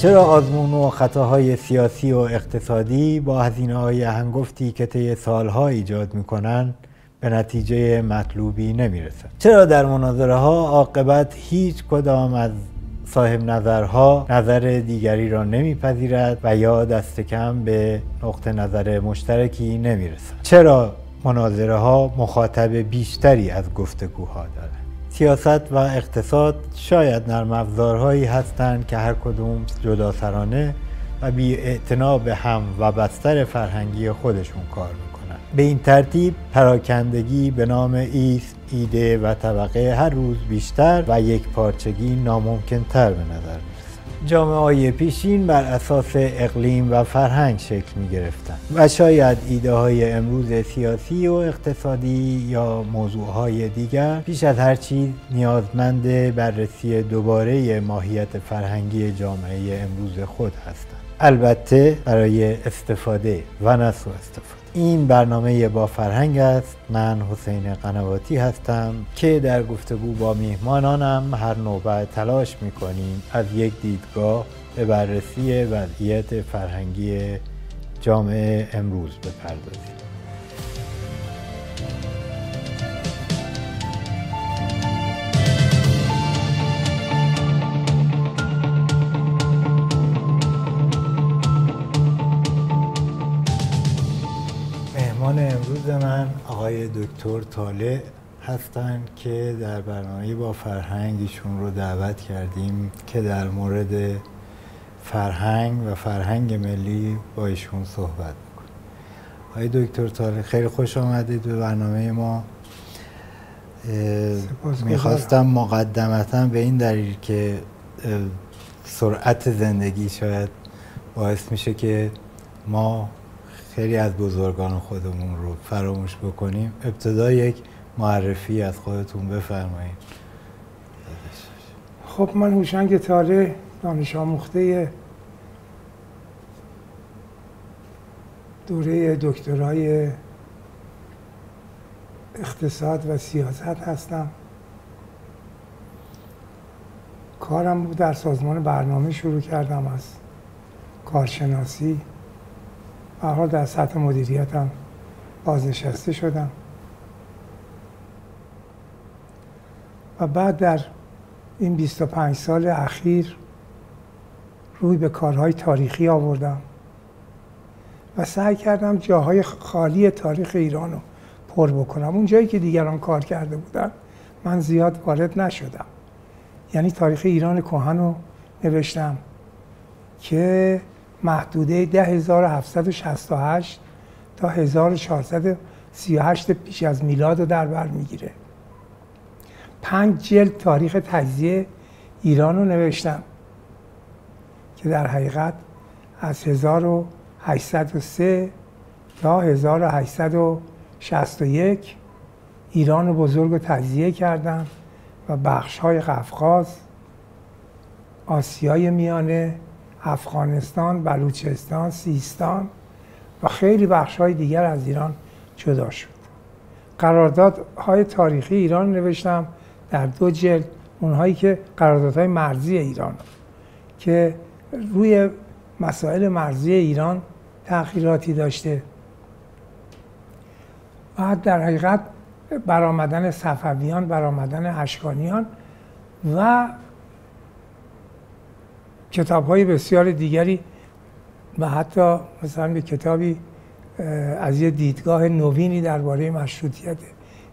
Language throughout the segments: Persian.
چرا آزمون و خطاهای سیاسی و اقتصادی با هزینه‌های هنگفتی که طی سالها ایجاد می‌کنند به نتیجه مطلوبی نمی‌رسند؟ چرا در مناظره‌ها عاقبت هیچ کدام از صاحب نظرها نظر دیگری را نمیپذیرد و یا دست کم به نقطه نظر مشترکی نمیرسد؟ چرا مناظره ها مخاطب بیشتری از گفتگوها دارند؟ سیاست و اقتصاد شاید نرم افزارهایی هستند که هر کدوم جداسرانه و بی اعتنا به هم و بستر فرهنگی خودشون کار میکنند. به این ترتیب پراکندگی به نام ایست، ایده و طبقه هر روز بیشتر و یک پارچگی ناممکن تر به نظر می‌رسد. جامعه‌های پیشین بر اساس اقلیم و فرهنگ شکل می‌گرفتند و شاید ایده های امروز سیاسی و اقتصادی یا موضوعهای دیگر پیش از هر چیز نیازمند بررسی دوباره ماهیت فرهنگی جامعه امروز خود هستند، البته برای استفاده و نه سوء استفاده. این برنامه با فرهنگ است. من حسین قنواتی هستم که در گفتگو با میهمانانم هر نوبت تلاش می‌کنیم از یک دیدگاه به بررسی وضعیت فرهنگی جامعه امروز بپردازیم. من آقای دکتر طالع هستند که در برنامه با فرهنگ ایشون رو دعوت کردیم که در مورد فرهنگ و فرهنگ ملی با ایشون صحبت میکنیم. آقای دکتر طالع، خیلی خوش آمدید به برنامه ما. میخواستم مقدمتا به این دلیل که سرعت زندگی شاید باعث میشه که ما خیلی از بزرگان خودمون رو فراموش بکنیم، ابتدا یک معرفی از خودتون بفرمایید. خب، من هوشنگ طالع، دانش آموخته دوره دکترای اقتصاد و سیاست هستم. کارم بود در سازمان برنامه، شروع کردم از کارشناسی. حالا در سطح مدیریت هم بازنشسته شدم و بعد در این 25 سال اخیر روی به کارهای تاریخی آوردم و سعی کردم جاهای خالی تاریخ ایران رو پر بکنم. اون جایی که دیگران کار کرده بودن من زیاد وارد نشدم، یعنی تاریخ ایران کهن رو نوشتم که محدوده 10768 تا 1438 پیش از میلاد رو در بر میگیره. 5 جلد تاریخ تجزیه ایران رو نوشتم که در حقیقت از 1803 تا 1861 ایران رو بزرگ رو تجزیه کردم و بخش‌های قفقاز، آسیای میانه، افغانستان، بلوچستان، سیستان و خیلی بخش‌های دیگر از ایران جدا شد. قراردادهای تاریخی ایران نوشتم در 2 جلد، اونهایی که قراردادهای مرزی ایران که روی مسائل مرزی ایران تأخیراتی داشته. بعد در حقیقت برآمدن صفویان، برآمدن اشکانیان و کتاب‌های بسیار دیگری و حتی مثلا به کتابی از یه دیدگاه نوینی درباره مشروطیت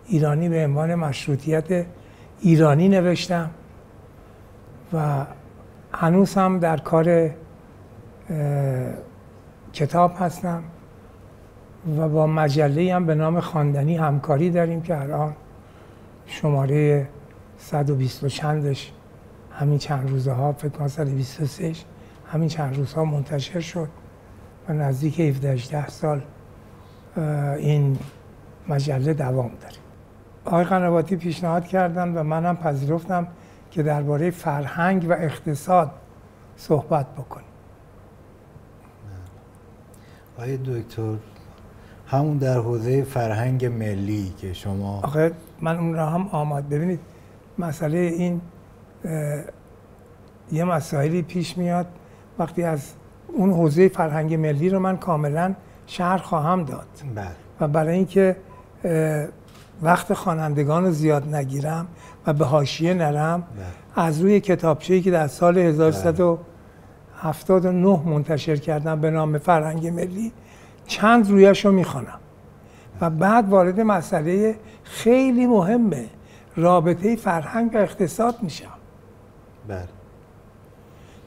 ایرانی به عنوان مشروطیت ایرانی نوشتم و هنوز هم در کار کتاب هستم و با مجله‌ای هم به نام خواندنی همکاری داریم که الان شماره 120 و چندش همین چند روزه ها، فکر کنم 123 همین چند روزها منتشر شد و نزدیک 17 سال این مجله دوام داره. آقای قنواتی پیشنهاد کردن و منم پذیرفتم که درباره فرهنگ و اقتصاد صحبت بکنیم. آقای دکتر، همون در حوزه فرهنگ ملی که شما آقای، من اون را هم آمد. ببینید، مسئله این یه مسائلی پیش میاد وقتی از اون حوزه فرهنگ ملی رو من کاملا شرح خواهم داد. بله. و برای اینکه وقت خوانندگان رو زیاد نگیرم و به حاشیه نرم، بله، از روی کتابچه‌ای که در سال 1379 منتشر کردم به نام فرهنگ ملی چند رویش رو میخوانم و بعد وارد مسئله خیلی مهمه رابطه فرهنگ و اقتصاد میشم. بله.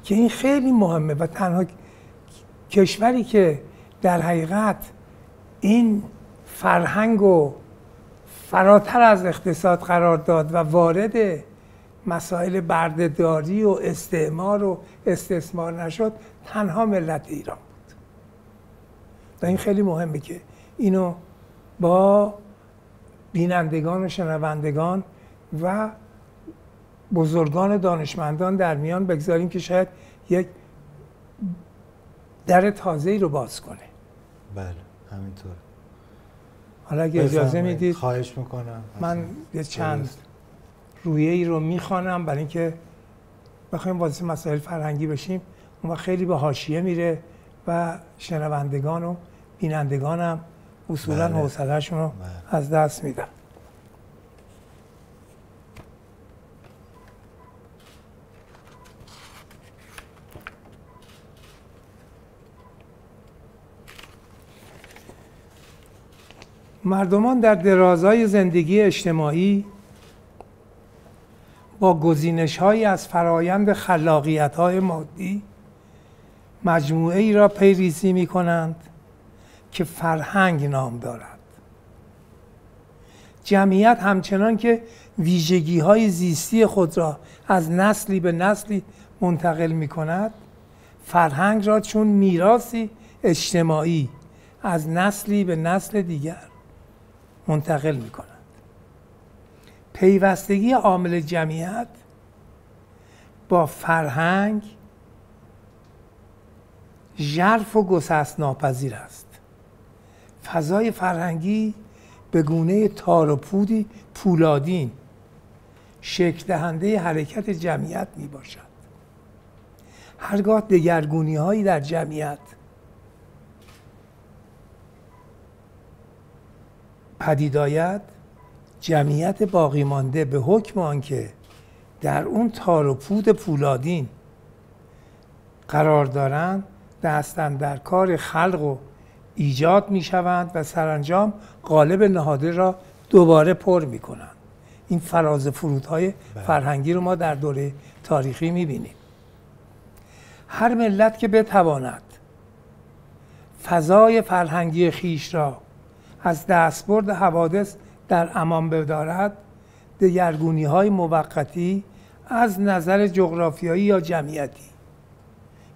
که این خیلی مهمه و تنها کشوری که در حقیقت این فرهنگ رو فراتر از اقتصاد قرار داد و وارد مسائل بردهداری و استعمار و استثمار نشد تنها ملت ایران بود. و این خیلی مهمه که اینو با بینندگان و شنوندگان و بزرگان دانشمندان در میان بگذاریم که شاید یک در تازه‌ای رو باز کنه. بله، همینطور. حالا اگه اجازه میدید خواهش میکنم من یه چند رویه‌ای رو میخوانم برای اینکه بخوایم واسه مسائل فرهنگی بشیم، اون وقت خیلی به حاشیه میره و شنوندگان و بینندگانم اصولاً حوصله‌شون رو از دست میدن. مردمان در درازای زندگی اجتماعی با گزینش‌هایی از فرایند خلاقیت‌های مادی مجموعه‌ای را پی‌ریزی می‌کنند که فرهنگ نام دارد. جمعیت همچنان که ویژگی‌های زیستی خود را از نسلی به نسلی منتقل می‌کند، فرهنگ را چون میراثی اجتماعی از نسلی به نسل دیگر منتقل می‌کنند. پیوستگی عامل جمعیت با فرهنگ ژرف و گسست‌ناپذیر است. فضای فرهنگی به گونه تار و پودی پولادین شکل دهنده حرکت جمعیت میباشد. هرگاه دگرگونی‌هایی در جمعیت پدید آید، جمعیت باقی مانده به حکم آنکه در اون تار و پود پولادین قرار دارند دستن در کار خلق و ایجاد می شوند و سرانجام قالب نهاده را دوباره پر می کنند. این فراز فرودهای فرهنگی رو ما در دوره تاریخی می بینیم. هر ملت که بتواند فضای فرهنگی خیش را از دستبرد حوادث در امان بدارد، دگرگونی‌های موقتی از نظر جغرافیایی یا جمعیتی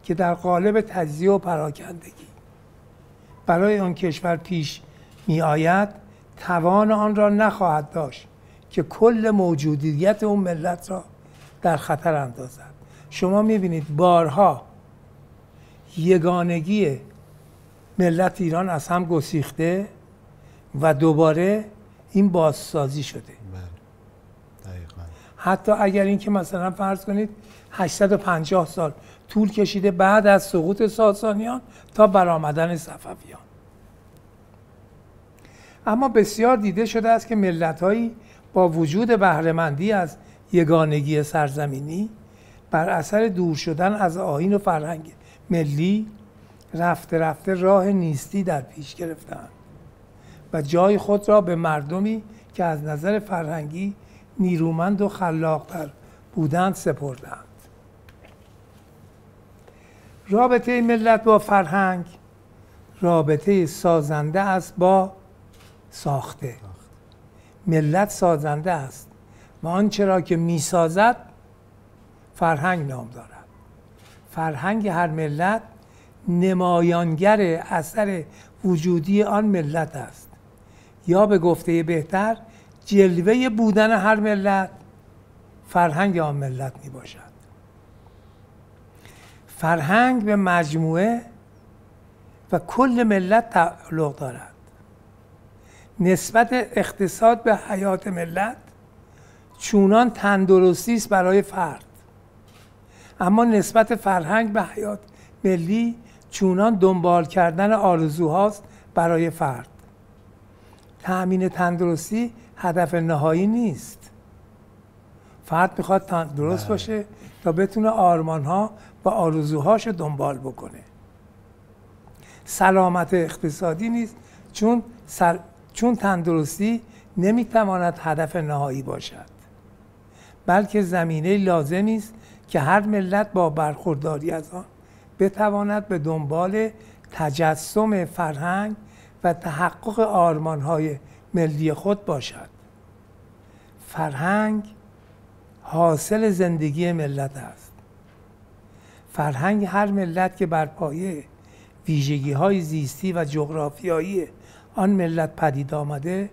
که در قالب تجزیه و پراکندگی برای آن کشور پیش می‌آید توان آن را نخواهد داشت که کل موجودیت اون ملت را در خطر اندازد. شما می‌بینید بارها یگانگی ملت ایران از هم گسیخته و دوباره این بازسازی شده. بله. دقیقاً. حتی اگر اینکه مثلا فرض کنید 850 سال طول کشیده بعد از سقوط ساسانیان تا برآمدن صفویان، اما بسیار دیده شده است که ملت‌هایی با وجود بهره‌مندی از یگانگی سرزمینی بر اثر دور شدن از آیین و فرهنگ ملی رفته رفته راه نیستی در پیش گرفتند و جای خود را به مردمی که از نظر فرهنگی نیرومند و خلاق‌تر بودند سپردند. رابطه ملت با فرهنگ رابطه سازنده است با ساخته. ملت سازنده است و آنچه را که میسازد فرهنگ نام دارد. فرهنگ هر ملت نمایانگر اثر وجودی آن ملت است، یا به گفته بهتر جلوه بودن هر ملت فرهنگ آن ملت می باشد. فرهنگ به مجموعه و کل ملت تعلق دارد. نسبت اقتصاد به حیات ملت چونان تندرستی است برای فرد، اما نسبت فرهنگ به حیات ملی چونان دنبال کردن آرزوهاست برای فرد. تأمین تندرستی هدف نهایی نیست. فرد میخواد تندرست باشه تا بتونه آرمانها و آرزوهاش دنبال بکنه. سلامت اقتصادی نیست، چون تندرستی نمیتواند هدف نهایی باشد، بلکه زمینه لازمی است که هر ملت با برخورداری از آن بتواند به دنبال تجسم فرهنگ و تحقق آرمانهای ملی خود باشد. فرهنگ حاصل زندگی ملت است. فرهنگ هر ملت که بر پایه ویژگی‌های زیستی و جغرافیایی آن ملت پدید آمده،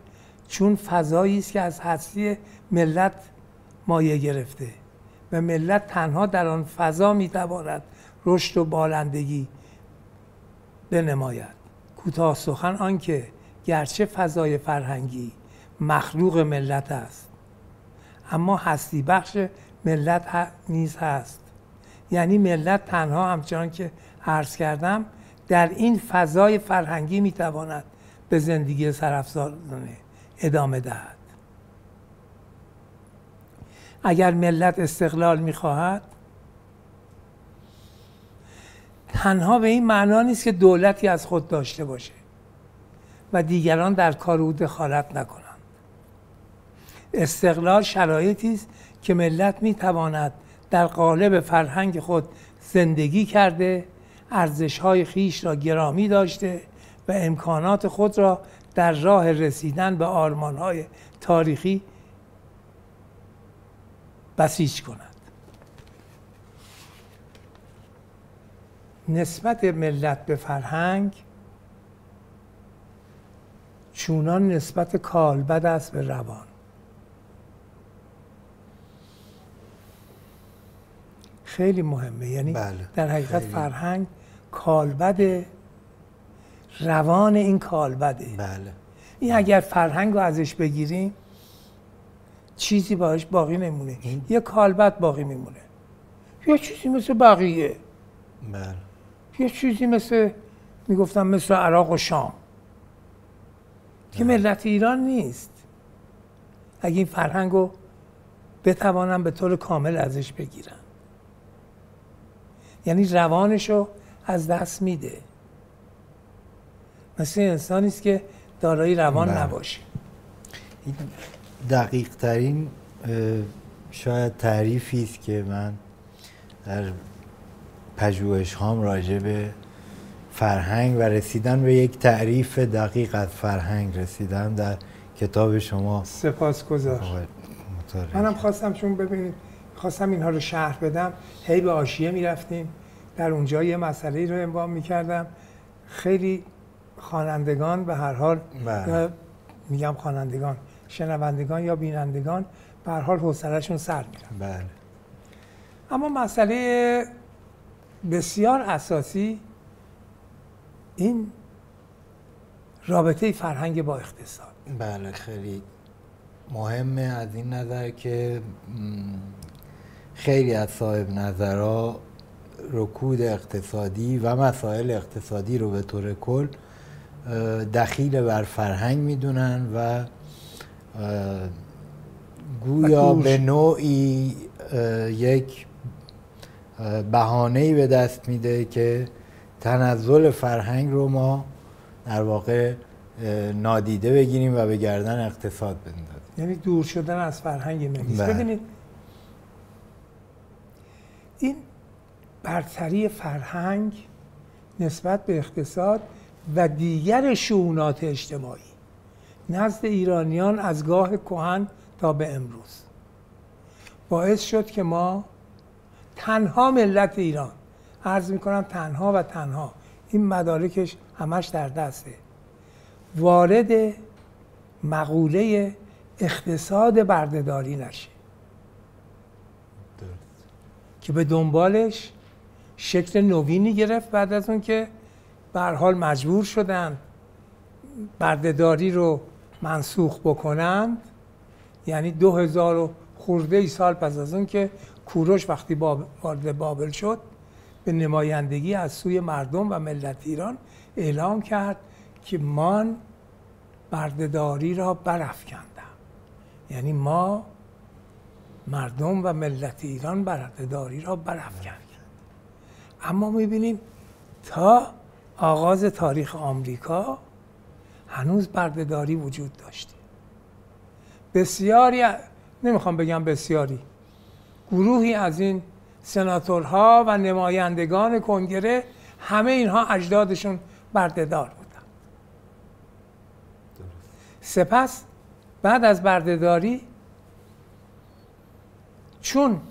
چون فضایی است که از هستی ملت مایه گرفته و ملت تنها در آن فضا می‌تواند رشد و بالندگی بنماید. کوتاه سخن آنکه گرچه فضای فرهنگی مخلوق ملت است، اما هستی بخش ملت نیز هست. یعنی ملت تنها، همچنان که عرض کردم، در این فضای فرهنگی میتواند به زندگی سرافسارانه ادامه دهد. اگر ملت استقلال میخواهد، تنها به این معنا نیست که دولتی از خود داشته باشه و دیگران در کار او دخالت نکنند. استقلال شرایطی است که ملت میتواند در قالب فرهنگ خود زندگی کرده، ارزش‌های خویش را گرامی داشته و امکانات خود را در راه رسیدن به آرمان‌های تاریخی بسیج کند. نسبت ملت به فرهنگ چونان نسبت کالبد است به روان. خیلی مهمه. یعنی در حقیقت خیلی. فرهنگ کالبد روان این کالبده. این اگر فرهنگ رو ازش بگیریم چیزی باش باقی نمونه. یه کالبد باقی میمونه، یه چیزی مثل بقیه، یه چیزی مثل میگفتم مثل عراق و شام که ملت ایران نیست. اگه این فرهنگ رو بتوانم به طور کامل ازش بگیرم، یعنی روانشو از دست میده. مثل انسانی است که دارای روان نباشه. این دقیق ترین شاید تعریفی است که من در پژوهش هام راجع به فرهنگ و رسیدن به یک تعریف دقیق از فرهنگ رسیدم در کتاب شما. سپاسگزار. منم خواستم، چون ببینید خواستم اینها رو شرح بدم، هی به حاشیه میرفتیم، در اونجا یه مسئله رو انبام میکردم. خیلی خوانندگان به هر حال، میگم خوانندگان، شنوندگان یا بینندگان به هر حال حوصله‌شون سر میرفت. بله. اما مسئله بسیار اساسی این رابطه فرهنگ با اقتصاد. بله، خیلی مهمه از این نظر که خیلی از صاحب نظرها رکود اقتصادی و مسائل اقتصادی رو به طور کل دخیل بر فرهنگ میدونن و گویا به نوعی یک بهانه‌ای به دست میده که تنزل فرهنگ رو ما در واقع نادیده بگیریم و به گردن اقتصاد بندازیم. یعنی دور شدن از فرهنگ ملیست. ببینید این برتری فرهنگ نسبت به اقتصاد و دیگر شؤونات اجتماعی نزد ایرانیان از گاه کهن تا به امروز باعث شد که ما تنها ملت ایران، عرض میکنم تنها و تنها، این مدارکش همش در دسته، وارد مقوله اقتصاد بردهداری نشه که به دنبالش شکل نوینی گرفت بعد از اون که به هر حال مجبور شدن بردهداری رو منسوخ بکنند. یعنی 2000 خورده ای سال پس از اون که کوروش وقتی وارد بابل شد، به نمایندگی از سوی مردم و ملت ایران اعلام کرد که من بردهداری را برافکندم. یعنی ما مردم و ملت ایران بردهداری را برافکندیم. اما می‌بینیم تا آغاز تاریخ آمریکا هنوز بردهداری وجود داشت. بسیاری، نمیخوام بگم بسیاری، گروهی از این سناتورها و نمایندگان کنگره، همه اینها اجدادشون بردهدار بودن. سپس بعد از بردهداری، چون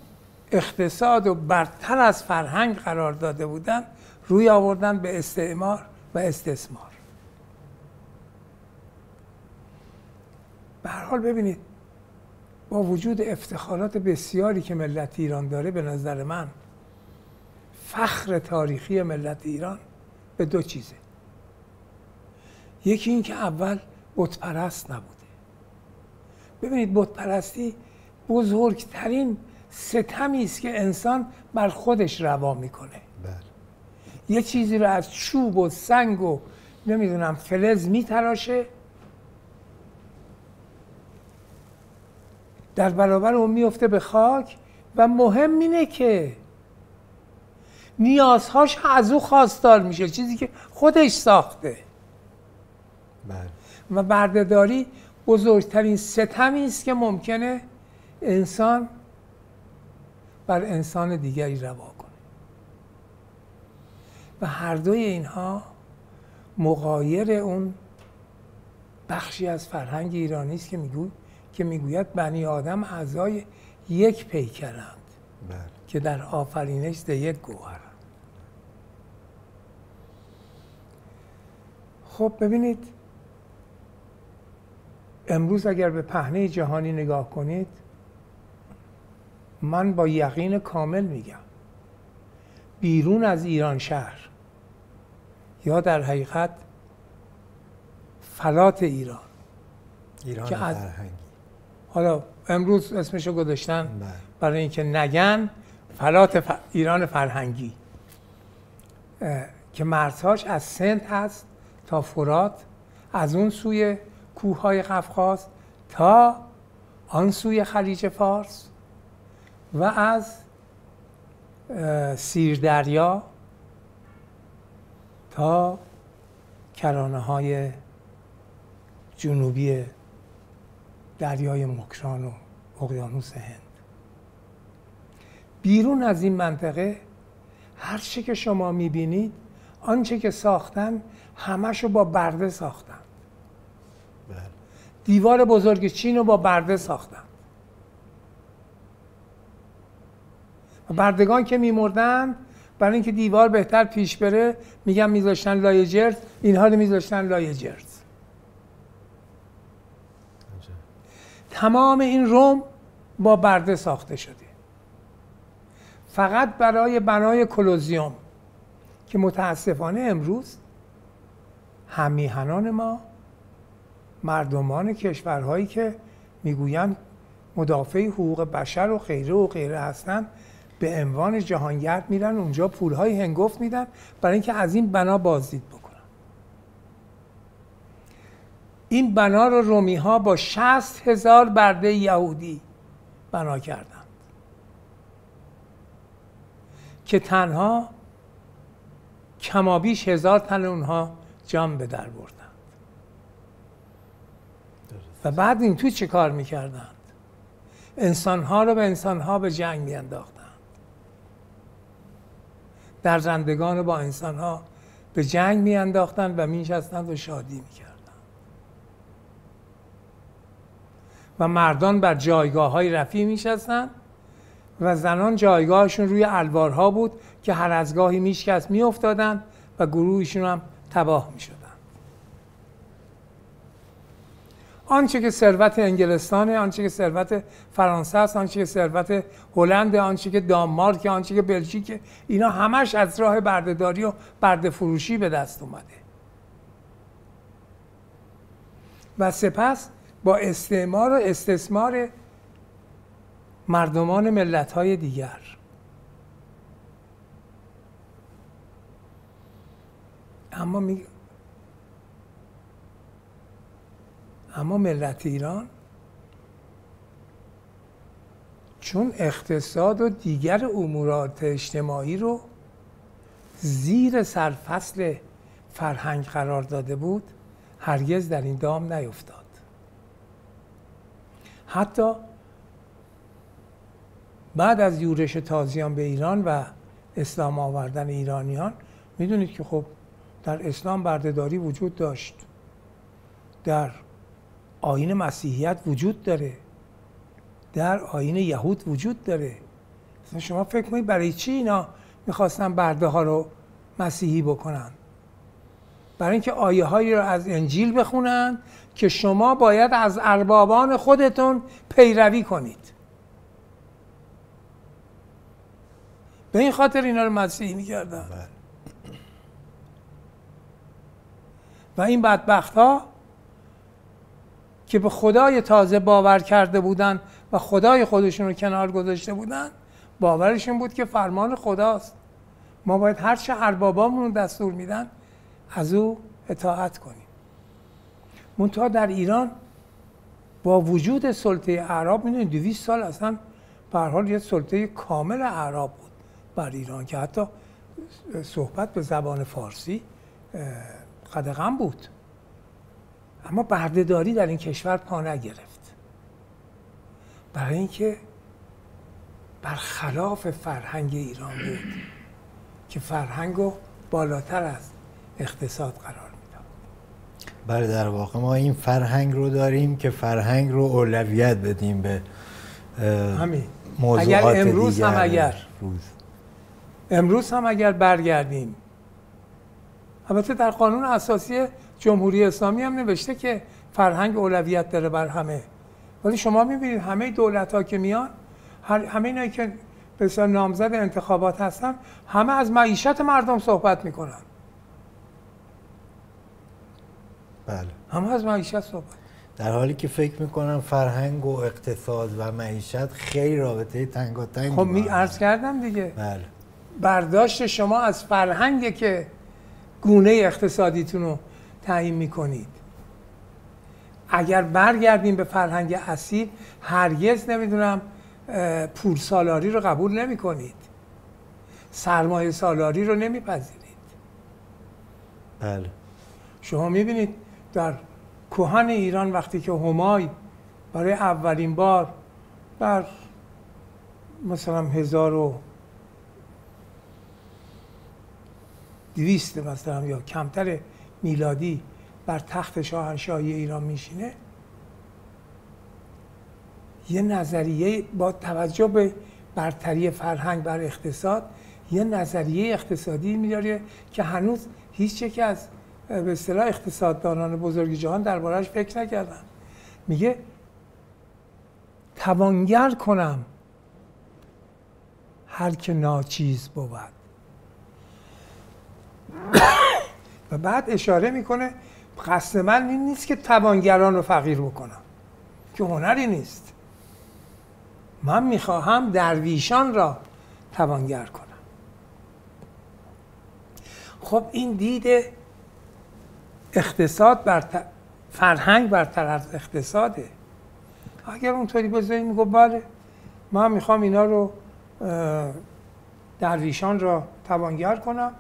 اقتصاد رو برتر از فرهنگ قرار داده بودن، روی آوردن به استعمار و استثمار. به هر حال ببینید، با وجود افتخارات بسیاری که ملت ایران داره، به نظر من فخر تاریخی ملت ایران به دو چیزه. یکی این که اول بتپرست نبوده. ببینید بتپرستی بزرگترین ستمی است که انسان بر خودش روا میکنه. بله. یه چیزی رو از چوب و سنگ و نمیدونم فلز میتراشه، در برابر اون میفته به خاک، و مهم اینه که نیازهاش از او خواستار میشه، چیزی که خودش ساخته. بله. و بردهداری بزرگترین ستمی است که ممکنه انسان بر انسان دیگری روا کنه. و هر دوی اینها مغایر اون بخشی از فرهنگ ایرانی است که میگوید بنی آدم اعضای یک پیکرند که در آفرینش ز یک گوهرند. خب ببینید، امروز اگر به پهنه جهانی نگاه کنید، من با یقین کامل میگم بیرون از ایران شهر، یا در حقیقت فلات ایران که از فرهنگی، حالا امروز اسمشو گذاشتن برای اینکه نگن فلات ایران فرهنگی، که مرزهاش از سند هست تا فرات، از اون سوی کوههای قفقاز تا آن سوی خلیج فارس، و از سیردریا تا کرانه‌های جنوبی دریای مکران و اقیانوس هند. بیرون از این منطقه هر چی که شما می‌بینید، آنچه که ساختن همشو با برده ساختن. دیوار بزرگ چین رو با برده ساختن. بردگان که میمردن، برای اینکه دیوار بهتر پیش بره، میگم میذاشتن لایه جرز، اینها رو میذاشتن لایه جرز. تمام این روم با برده ساخته شده. فقط برای بنای کلوزیوم که متاسفانه امروز هممیهنان ما، مردمان کشورهایی که میگویند مدافع حقوق بشر و غیره و غیره هستند، به عنوان جهانگرد میرن اونجا، پولهای هنگفت میدن برای اینکه از این بنا بازدید بکنن. این بنا رو رومی ها با 60,000 برده یهودی بنا کردند که تنها کمابیش 1000 تن اونها جان به در بردند. و بعد این تو چه کار میکردند؟ انسانها رو به انسانها به جنگ میانداختند. در زندگان با انسانها به جنگ میانداختند و مینشستند و شادی میکردند. و مردان بر جایگاههای رفیع میشستند و زنان جایگاهشون روی الوارها بود که هر از گاهی میشکست میافتادند و گروهشون هم تباه میشدند. آنچه که ثروت انگلستانه، آنچه که ثروت فرانسه است، آنچه که ثروت هلند، آنچه که دانمارک، آنچه که بلژیک، اینا همش از راه بردهداری و برده فروشی به دست اومده. و سپس با استعمار و استثمار مردمان ملت‌های دیگر اما ملت ایران چون اقتصاد و دیگر امورات اجتماعی رو زیر سرفصل فرهنگ قرار داده بود، هرگز در این دام نیفتاد. حتی بعد از یورش تازیان به ایران و اسلام آوردن ایرانیان، میدونید که خب در اسلام بردهداری وجود داشت، در آیین مسیحیت وجود داره، در آیین یهود وجود داره. شما فکر می‌کنید برای چی اینا میخواستن برده ها رو مسیحی بکنن؟ برای اینکه آیه هایی رو از انجیل بخونن که شما باید از اربابان خودتون پیروی کنید. به این خاطر اینا رو مسیحی میکردن. و این بدبخت ها که به خدای تازه باور کرده بودن و خدای خودشون رو کنار گذاشته بودن، باورشون بود که فرمان خداست، ما باید هر چه اربابامون دستور میدن از او اطاعت کنیم. منتها در ایران با وجود سلطه اعراب، میدونید 200 سال اصلا به هر حال یه سلطه کامل اعراب بود بر ایران که حتی صحبت به زبان فارسی قدغن بود، اما بردهداری در این کشور پا نگرفت، برای اینکه برخلاف فرهنگ ایران بود که فرهنگو بالاتر از اقتصاد قرار میداد. بله، در واقع ما این فرهنگ رو داریم که فرهنگ رو اولویت بدیم به همین موضوعات دیگر. امروز هم اگر برگردیم، البته در قانون اساسی جمهوری اسلامی هم نوشته که فرهنگ اولویت داره بر همه، ولی شما میبینید همه دولت‌ها که میان، همه اینایی که بسیار نامزد انتخابات هستن، همه از معیشت مردم صحبت میکنن. بله، همه از معیشت صحبت، در حالی که فکر میکنم فرهنگ و اقتصاد و معیشت خیلی رابطه تنگاتنگ. خب عرض کردم دیگه. بله، برداشت شما از فرهنگه که گونه اقتصادیتون رو تعیین میکنید. اگر برگردیم به فرهنگ اصیل، هرگز نمیدونم پولسالاری رو قبول نمی کنید، سرمایه سالاری رو نمی پذیرید. بله، شما می بینید در کهن ایران وقتی که همای برای اولین بار در مثلا 1200 مثلا یا کمتر میلادی بر تخت شاهنشاهی ایران میشینه، یه نظریه با توجه به برتری فرهنگ بر اقتصاد، یه نظریه اقتصادی میاره که هنوز هیچ یک از به اصطلاح اقتصاددانان بزرگ جهان درباره‌اش فکر نکردن. میگه توانگر کنم هر که ناچیز بود. و بعد اشاره میکنه قصد من این نیست که توانگران رو فقیر بکنم، که هنری نیست. من میخواهم درویشان را توانگر کنم. خب این دید اقتصاد فرهنگ برتر از اقتصاده. اگر اونطوری بذاریم، میگو بله من میخوام اینا رو درویشان را توانگر کنم،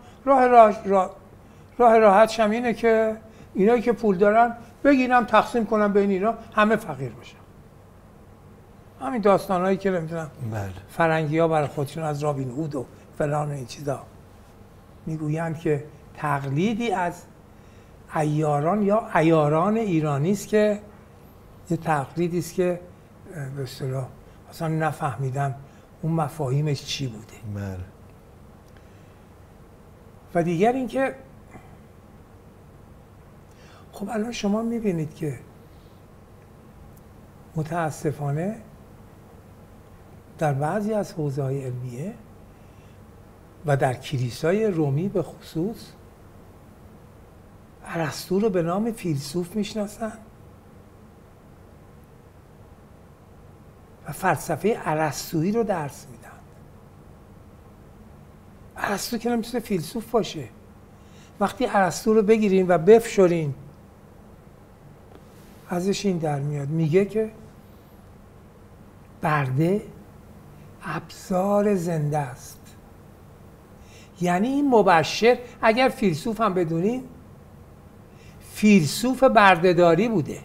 راه راحتش هم اینه که اینایی که پول دارن بگیرم تقسیم کنم بین اینا، همه فقیر بشن. همین داستان هایی که نمیدونم فرنگی ها برای خودشون از رابین هود و فلان و این چیزا میگویند که تقلیدی از عیاران یا عیاران ایرانی است، که یه تقلیدی است که به اصطلاح اصلا نفهمیدن اون مفاهیمش چی بوده. بله. و دیگر اینکه خب الان شما میبینید که متاسفانه در بعضی از حوزه‌های علمیه و در کلیسای رومی به خصوص، ارسطو رو به نام فیلسوف میشناسن و فلسفه ارسطویی رو درس میدن. ارسطو که نمیتونه فیلسوف باشه، وقتی ارسطو رو بگیرین و بفشورین ازش این در میاد، میگه که برده ابزار زنده است. یعنی این مبشر، اگر فیلسوف هم بدونین، فیلسوف بردهداری بوده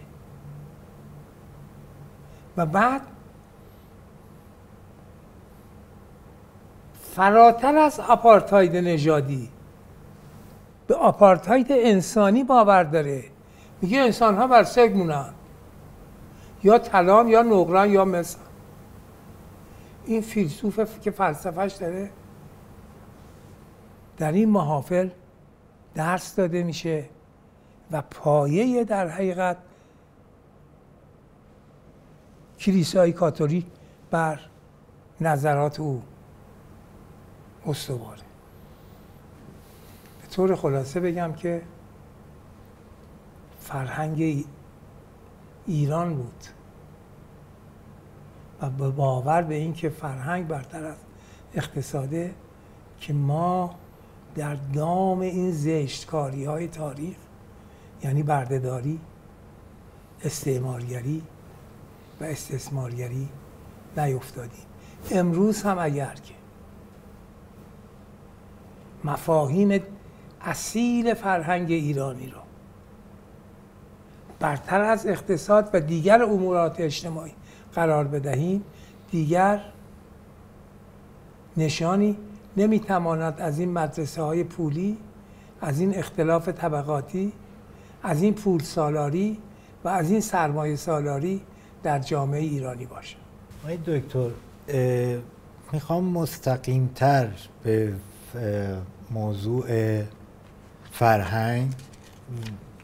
و بعد فراتر از آپارتاید نژادی به آپارتاید انسانی باور داره. میگه انسان ها بر سه گونه‌اند، یا طلان یا نقره‌اند یا مسن. این فیلسوفه که فلسفهش داره در این محافل درس داده میشه و پایه در حقیقت کلیسای کاتولیک بر نظرات او استواره. به طور خلاصه بگم که فرهنگ ایران بود و با باور به این که فرهنگ برتر از اقتصاده، که ما در دام این زشتکاری های تاریخ، یعنی بردهداری، استعمارگری و استثمارگری نیفتادیم. امروز هم اگر که مفاهیم اصیل فرهنگ ایرانی را برتر از اقتصاد و دیگر امورات اجتماعی قرار بدهیم، دیگر نشانی نمیتواند از این مدرسه های پولی، از این اختلاف طبقاتی، از این پول سالاری و از این سرمایه سالاری در جامعه ایرانی باشه. آقای دکتر، میخوام مستقیمتر به موضوع فرهنگ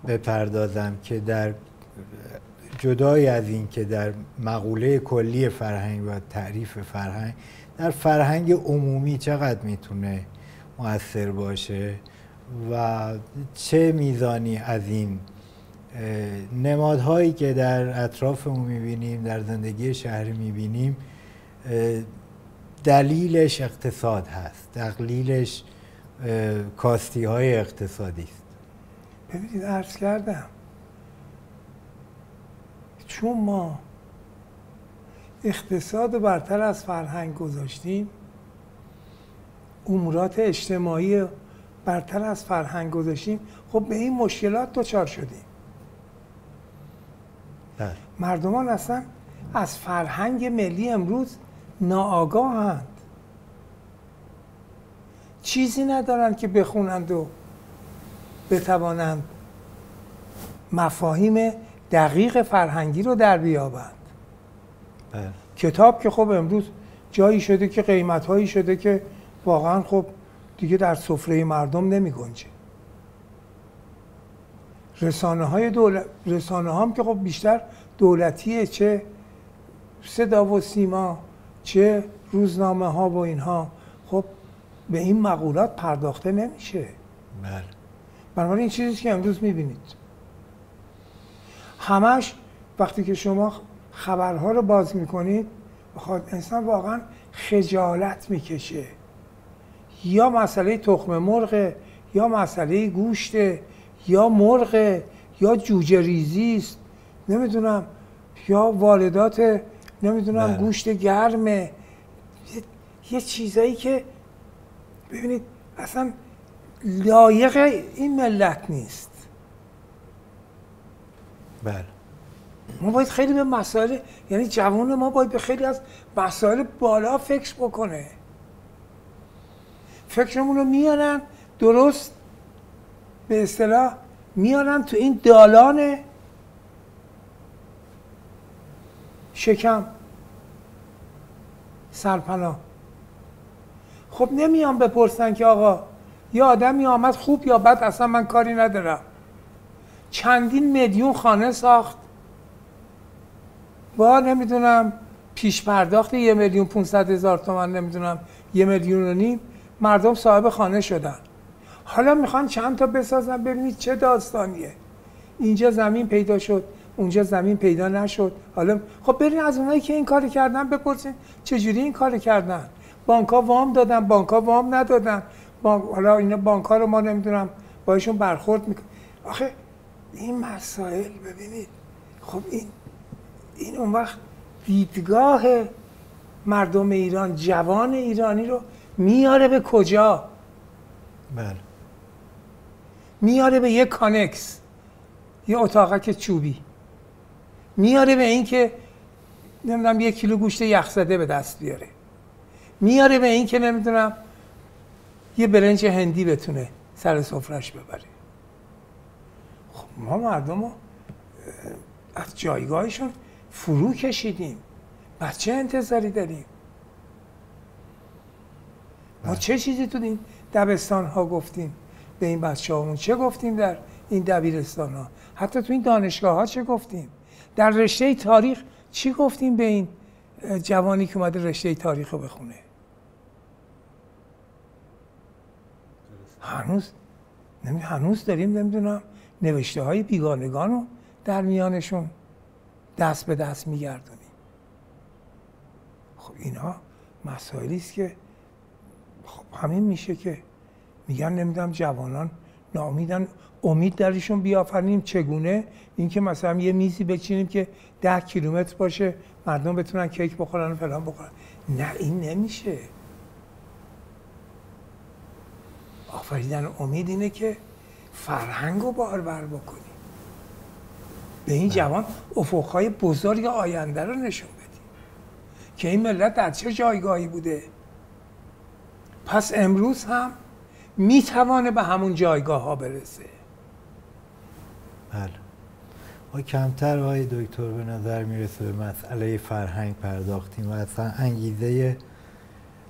بپردازم که در جدای از این که در مقوله کلی فرهنگ و تعریف فرهنگ، در فرهنگ عمومی چقدر میتونه مؤثر باشه و چه میزانی از این نمادهایی که در اطرافمون میبینیم، در زندگی شهری میبینیم، دلیلش اقتصاد هست، دلیلش کاستی های اقتصادی است. ببینید عرض کردم، چون ما اقتصاد رو برتر از فرهنگ گذاشتیم، امورات اجتماعی رو برتر از فرهنگ گذاشتیم، خب به این مشکلات دچار شدیم. ده. مردمان اصلا از فرهنگ ملی امروز ناآگاهند، چیزی ندارند که بخونند و بتوانند مفاهیم دقیق فرهنگی رو در بیابند. بله. کتاب که خب امروز جایی شده که قیمت‌هایی شده که واقعا خب دیگه در سفره مردم نمی گنجه. رسانه هم که خب بیشتر دولتیه، چه صدا و سیما چه روزنامه ها و اینها، خب به این مقولات پرداخته نمیشه. بله. بنابراین این چیزی که امروز میبینید همش، وقتی که شما خبرها رو باز میکنید، انسان واقعا خجالت میکشه. یا مسئله تخم مرغ، یا مسئله گوشت، یا مرغ، یا جوجه ریزی است، نمیدونم، یا واردات، نمیدونم، نه. گوشت گرمه، یه چیزایی که ببینید اصلا لایق این ملت نیست. بله. ما باید خیلی به مسائل، یعنی جوان ما باید به خیلی از مسائل بالا فکر بکنه. فکرمون رو میارن درست، به اصطلاح میارن تو این دالان شکم سرپناه. خب نمیان بپرسن که آقا یا آدمی آمد خوب یا بد، اصلا من کاری ندارم، چندین میلیون خانه ساخت با نمیدونم پیش پرداخت 1,500,000 تومان، نمیدونم 1,500,000، مردم صاحب خانه شدن. حالا میخوان چند تا بسازن، ببینید چه داستانیه. اینجا زمین پیدا شد، اونجا زمین پیدا نشد. حالا خب برین از اونایی که این کار کردن بپرسین چجوری این کار کردن. بانک‌ها وام دادن، بانک‌ها وام ندادن، حالا اینا بانک‌ها رو ما نمیدونم با ایشون برخورد میکنه. آخه این مسائل ببینید، خب این اون وقت دیدگاه مردم ایران، جوان ایرانی رو میاره به کجا؟ بله، میاره به یه کانکس، یه اتاقک چوبی، میاره به این که نمیدونم 1 کیلو گوشت یخزده به دست بیاره، میاره به این که نمیدونم یه برنج هندی بتونه سر سفره‌اش ببره. خب ما مردم رو از جایگاهشون فرو کشیدیم. ما چه انتظاری داریم؟ ما چه چیزی تو این دبستان ها گفتیم به این بچه‌هامون؟ چه گفتیم در این دبیرستان ها؟ حتی تو این دانشگاه ها چه گفتیم؟ در رشته تاریخ چی گفتیم به این جوانی که اومده رشته تاریخ رو بخونه؟ هنوز داریم نمیدونم نوشته های بیگانگان رو در میانشون دست به دست میگردونیم. خب اینا مسائلی است که خب همین میشه که میگن نمیدونم جوانان ناامیدن، امید درشون بیافرینیم. چگونه؟ اینکه مثلا یه میزی بچینیم که 10 کیلومتر باشه، مردم بتونن کیک بخورن و فلان بخورن. نه، این نمیشه. آفریدن امید اینه که فرهنگ رو بارور بکنی، به این جوان افقهای بزرگ آینده رو نشون بدی که این ملت در چه جایگاهی بوده، پس امروز هم میتوانه به همون جایگاه ها برسه. بله، ما کمتر های دکتر به نظر میرسه به مسئله فرهنگ پرداختیم و اصلا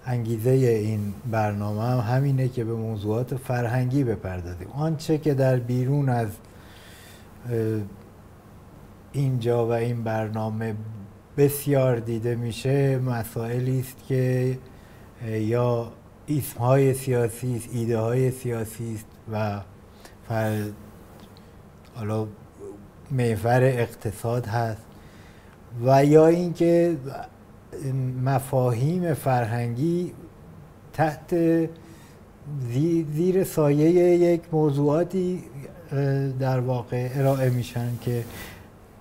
انگیزه این برنامه هم همینه که به موضوعات فرهنگی بپردازیم. آنچه که در بیرون از اینجا و این برنامه بسیار دیده میشه مسائلی است که یا اسمهای سیاسی است، ایده های سیاسی است و حالا محور اقتصاد هست، و یا اینکه مفاهیم فرهنگی تحت زیر سایه یک موضوعاتی در واقع ارائه میشن که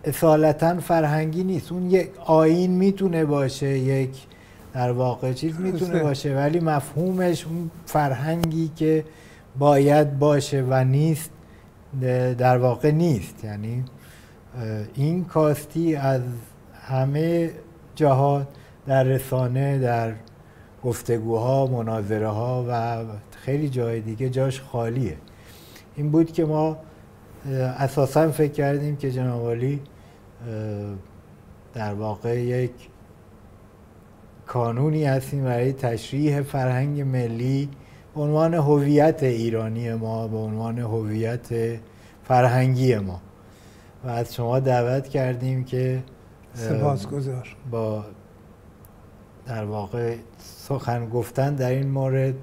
اصالتاً فرهنگی نیست. اون یک آیین میتونه باشه، یک در واقع چیز میتونه باشه، ولی مفهومش اون فرهنگی که باید باشه و نیست در واقع نیست. یعنی این کاستی از همه جهات، در رسانه، در گفتگوها، مناظره ها و خیلی جای دیگه جاش خالیه. این بود که ما اساساً فکر کردیم که جناب عالی در واقع یک کانونی هستیم برای تشریح فرهنگ ملی به عنوان هویت ایرانی ما، به عنوان هویت فرهنگی ما، و از شما دعوت کردیم که سپاسگزار با در واقع سخن گفتن در این مورد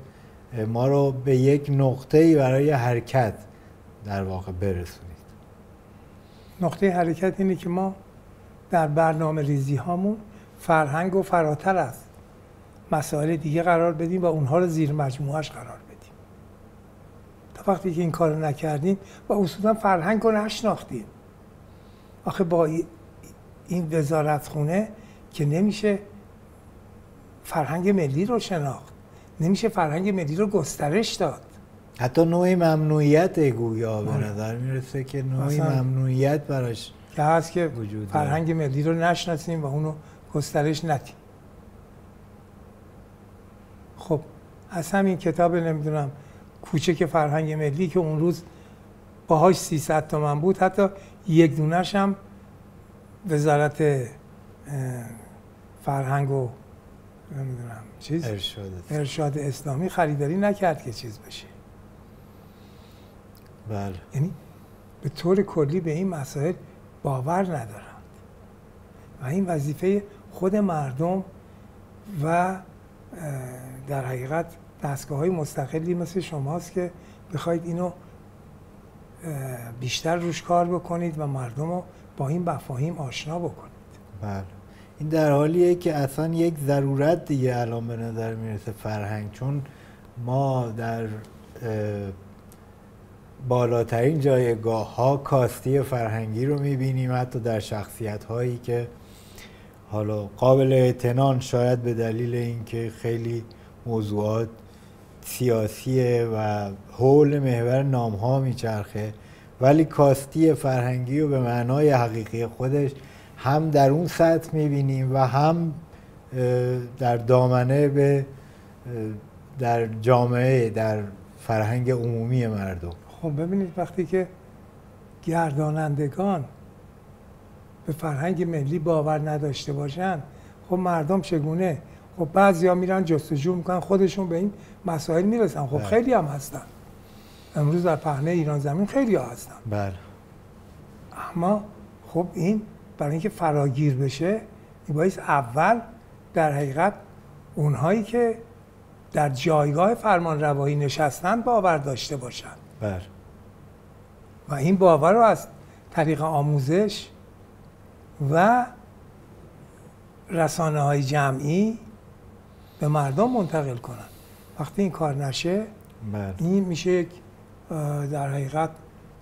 ما رو به یک نقطه‌ای برای حرکت در واقع برسونید. نقطه حرکت اینه که ما در برنامه ریزی هامون فرهنگ و فراتر از مسائل دیگه قرار بدیم و اونها رو زیر مجموعش قرار بدیم. تا وقتی که این کار رو نکردیم و اصولا فرهنگ رو نشناختیم، آخه با این وزارتخونه که نمیشه فرهنگ ملی رو شناخت، نمیشه فرهنگ ملی رو گسترش داد. حتی نوعی ممنوعیت گویا به نظر میرسه که نوعی ممنوعیت براش که هست که فرهنگ ملی رو نشناسیم و اونو گسترش ندیم. خب از همین کتاب نمیدونم کوچک فرهنگ ملی که اون روز باهاش 300 تومن بود، حتی یک دونش هم وزارت فرهنگ و نمیدونم چیز ارشاد اسلامی خریداری نکرد که چیز بشه. بله، یعنی به طور کلی به این مسائل باور ندارند و این وظیفه خود مردم و در حقیقت دستگاه‌های مستقلی مثل شماست که بخواید اینو بیشتر روش کار بکنید و مردم رو با این مفاهیم آشنا بکنید. بله، این در حالیه که اصلا یک ضرورت دیگه الان به نظر میرسه فرهنگ، چون ما در بالاترین جایگاه ها کاستی فرهنگی رو میبینیم، حتی در شخصیت هایی که حالا قابل اعتنان شاید به دلیل اینکه خیلی موضوعات سیاسیه و حول محور نام ها میچرخه، ولی کاستی فرهنگی رو به معنای حقیقی خودش هم در اون سطح میبینیم و هم در دامنه به در جامعه، در فرهنگ عمومی مردم. خب ببینید وقتی که گردانندگان به فرهنگ ملی باور نداشته باشن، خب مردم چگونه؟ خب بعضیا میرن جستجو میکنن، خودشون به این مسائل میرسن. خب خیلی هم هستن امروز در پهنه ایران زمین، خیلی ها هستن. بله. اما خب این برای اینکه فراگیر بشه باید اول در حقیقت اونهایی که در جایگاه فرمانروایی نشستن باور داشته باشن. بله. و این باور رو از طریق آموزش و رسانه های جمعی به مردم منتقل کنن. وقتی این کار نشه، بله، این میشه یک در حقیقت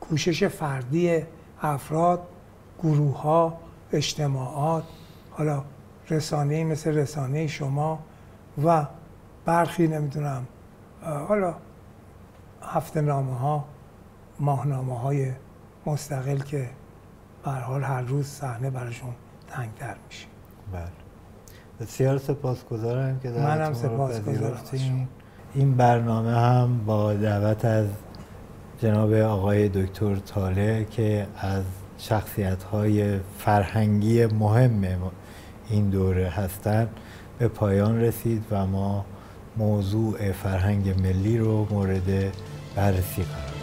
کوشش فردی افراد، گروه ها، اجتماعات، حالا رسانه‌ای مثل رسانه شما و برخی نمیدونم حالا هفته نامه ها، ماهنامه های مستقل که به هر حال هر روز صحنه براشون تنگتر میشه. بله. بسیار سپاسگزارم که منم سپاسگزارم. این برنامه هم با دعوت از جناب آقای دکتر طالع که از شخصیت‌های فرهنگی مهم این دوره هستند به پایان رسید و ما موضوع فرهنگ ملی رو مورد بررسی کردیم.